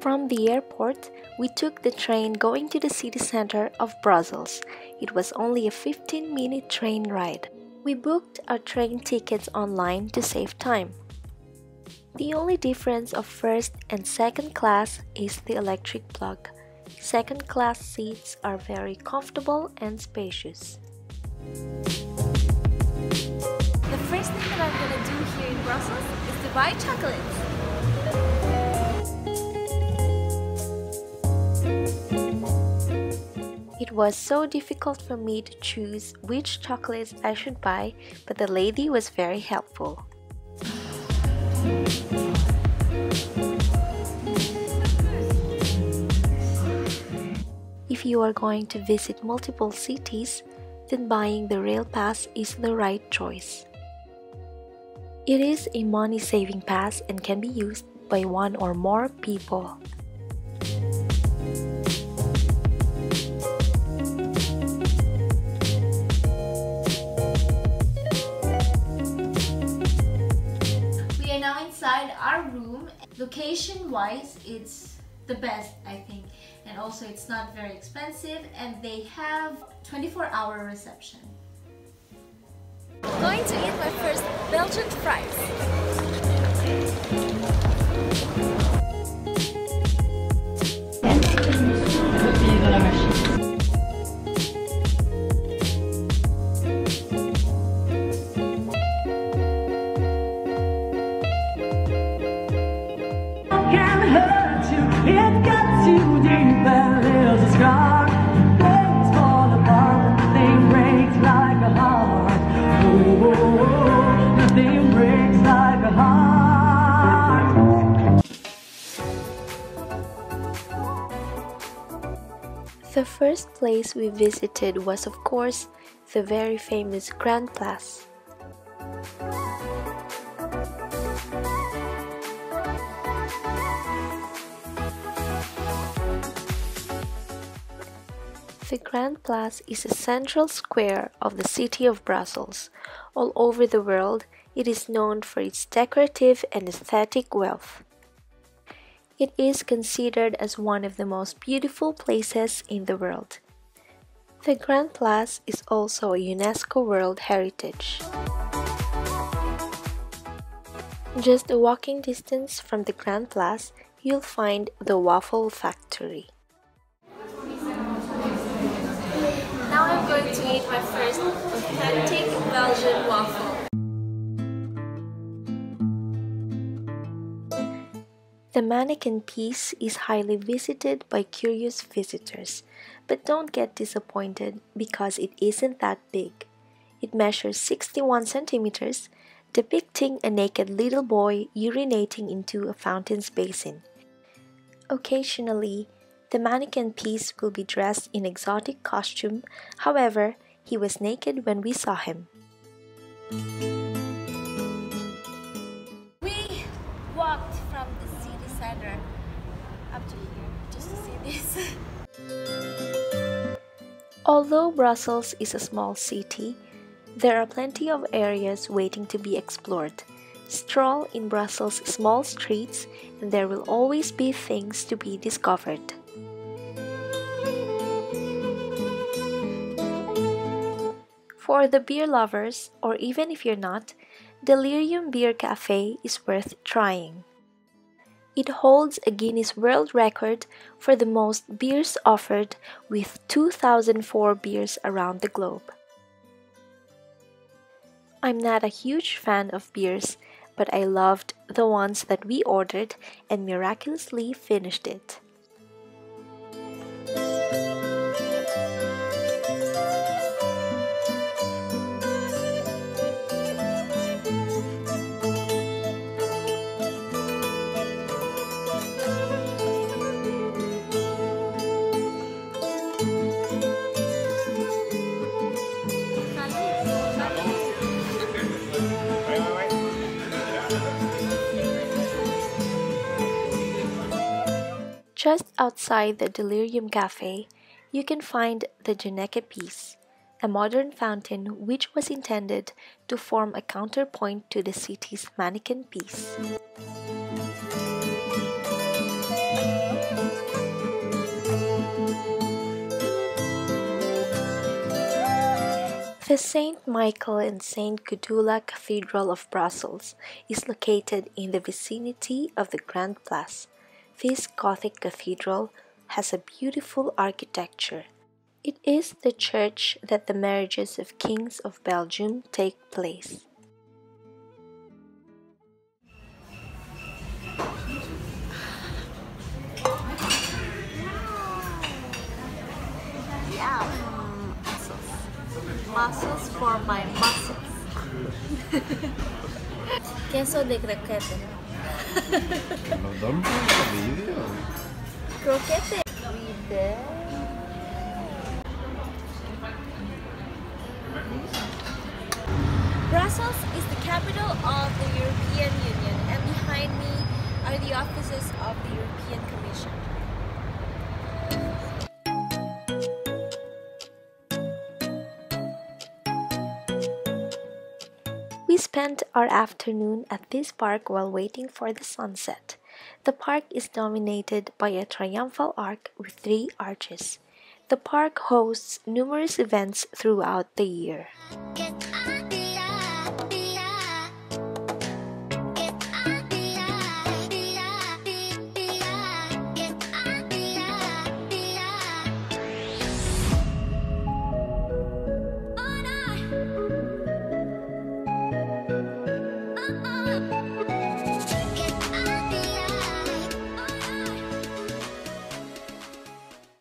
From the airport, we took the train going to the city center of Brussels. It was only a 15-minute train ride. We booked our train tickets online to save time. The only difference of first and second class is the electric plug. Second class seats are very comfortable and spacious. The first thing that I'm gonna do here in Brussels is to buy chocolates. It was so difficult for me to choose which chocolates I should buy, but the lady was very helpful. If you are going to visit multiple cities, then buying the rail pass is the right choice. It is a money-saving pass and can be used by one or more people. We are now inside our room. Location-wise, it's the best, I think. And also it's not very expensive and they have 24-hour reception. I'm going to eat my first Belgian fries. Can hurt you, it cuts you deep and leaves a scar. Things fall apart, nothing breaks like a heart. Nothing breaks like a heart. The first place we visited was, of course, the very famous Grand Place. The Grand Place is a central square of the city of Brussels. All over the world, it is known for its decorative and aesthetic wealth. It is considered as one of the most beautiful places in the world. The Grand Place is also a UNESCO World Heritage. Just a walking distance from the Grand Place, you'll find the Waffle Factory. Now I'm going to eat my first authentic Belgian waffle. The Manneken Pis is highly visited by curious visitors, but don't get disappointed because it isn't that big. It measures 61 centimeters, depicting a naked little boy urinating into a fountain's basin. Occasionally, the Manneken Pis will be dressed in exotic costume, however, he was naked when we saw him. We walked from the city center up to here just to see this. Although Brussels is a small city, there are plenty of areas waiting to be explored. Stroll in Brussels' small streets and there will always be things to be discovered. For the beer lovers, or even if you're not, Delirium Beer Cafe is worth trying. It holds a Guinness World Record for the most beers offered with 2,004 beers around the globe. I'm not a huge fan of beers, but I loved the ones that we ordered and miraculously finished it. Just outside the Delirium Cafe, you can find the Manneken Pis, a modern fountain which was intended to form a counterpoint to the city's Manneken Pis. The St. Michael and St. Gudula Cathedral of Brussels is located in the vicinity of the Grand Place. This Gothic cathedral has a beautiful architecture. It is the church that the marriages of kings of Belgium take place. Muscles for my muscles. Queso de croquete. Croquete. Brussels is the capital of the European Union, and behind me are the offices of the European Commission. We spent our afternoon at this park while waiting for the sunset. The park is dominated by a triumphal arch with three arches. The park hosts numerous events throughout the year.